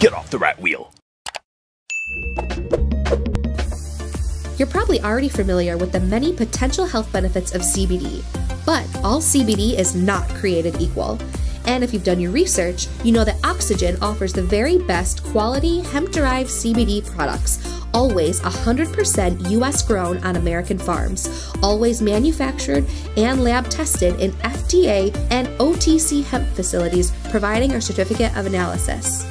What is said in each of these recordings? Get off the rat wheel. You're probably already familiar with the many potential health benefits of CBD, but all CBD is not created equal. And if you've done your research, you know that Oxygen offers the very best quality hemp-derived CBD products, always 100% US grown on American farms, always manufactured and lab tested in FDA and OTC hemp facilities, providing our certificate of analysis.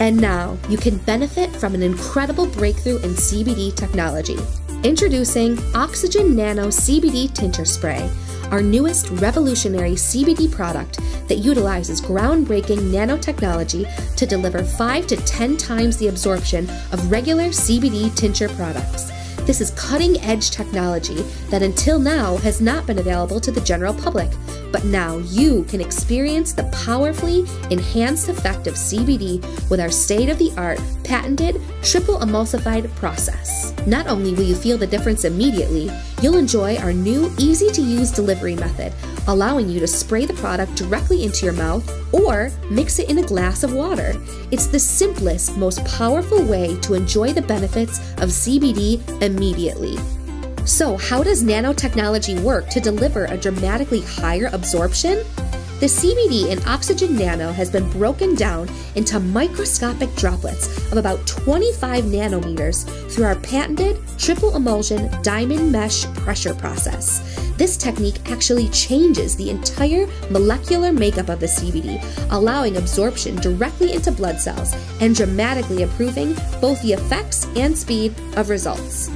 And now you can benefit from an incredible breakthrough in CBD technology. Introducing Oxygen Nano CBD Tincture Spray, our newest revolutionary CBD product that utilizes groundbreaking nanotechnology to deliver 5 to 10 times the absorption of regular CBD tincture products. This is cutting-edge technology that until now has not been available to the general public, but now you can experience the powerfully enhanced effect of CBD with our state-of-the-art, patented, triple emulsified process. Not only will you feel the difference immediately, you'll enjoy our new easy-to-use delivery method, allowing you to spray the product directly into your mouth or mix it in a glass of water. It's the simplest, most powerful way to enjoy the benefits of CBD immediately. So how does nanotechnology work to deliver a dramatically higher absorption? The CBD in Oxygen Nano has been broken down into microscopic droplets of about 25 nanometers through our patented triple emulsion diamond mesh pressure process. This technique actually changes the entire molecular makeup of the CBD, allowing absorption directly into blood cells and dramatically improving both the effects and speed of results.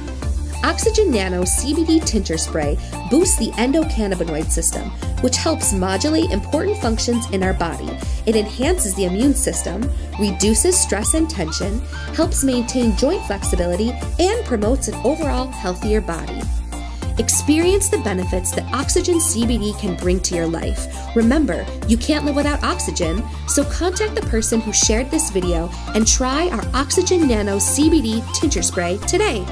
Oxygen Nano CBD Tincture Spray boosts the endocannabinoid system, which helps modulate important functions in our body. It enhances the immune system, reduces stress and tension, helps maintain joint flexibility, and promotes an overall healthier body. Experience the benefits that Oxygen CBD can bring to your life. Remember, you can't live without oxygen, so contact the person who shared this video and try our Oxygen Nano CBD Tincture Spray today.